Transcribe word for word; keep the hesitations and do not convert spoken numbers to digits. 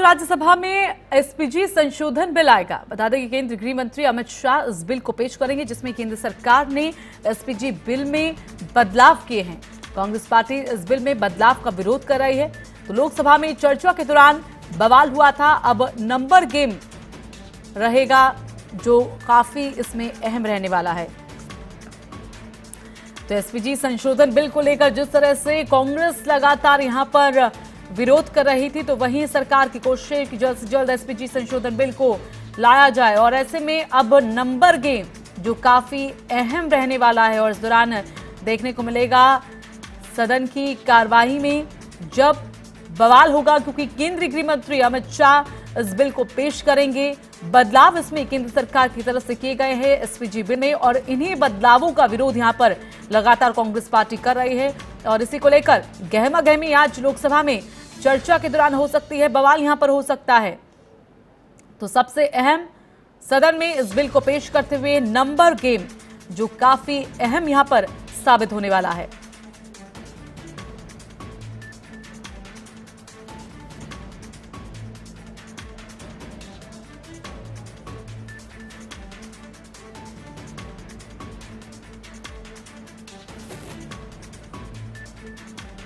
तो राज्यसभा में एसपीजी संशोधन बिल आएगा। बता दें कि केंद्रीय गृह मंत्री अमित शाह इस बिल को पेश करेंगे, जिसमें केंद्र सरकार ने एसपीजी बिल में बदलाव किए हैं। कांग्रेस पार्टी इस बिल में बदलाव का विरोध कर रही है। तो लोकसभा में चर्चा के दौरान बवाल हुआ था। अब नंबर गेम रहेगा, जो काफी इसमें अहम रहने वाला है। तो एसपीजी संशोधन बिल को लेकर जिस तरह से कांग्रेस लगातार यहाँ पर विरोध कर रही थी, तो वहीं सरकार की कोशिश है कि जल्द से जल्द एसपीजी संशोधन बिल को लाया जाए। और ऐसे में अब नंबर गेम जो काफी अहम रहने वाला है, और इस दौरान देखने को मिलेगा सदन की कार्यवाही में जब बवाल होगा, क्योंकि केंद्रीय गृह मंत्री अमित शाह इस बिल को पेश करेंगे। बदलाव इसमें केंद्र सरकार की तरफ से किए गए हैं एसपीजी बिल में, और इन्हीं बदलावों का विरोध यहाँ पर लगातार कांग्रेस पार्टी कर रही है। और इसी को लेकर गहमा गहमी आज लोकसभा में चर्चा के दौरान हो सकती है, बवाल यहां पर हो सकता है। तो सबसे अहम सदन में इस बिल को पेश करते हुए नंबर गेम जो काफी अहम यहां पर साबित होने वाला है।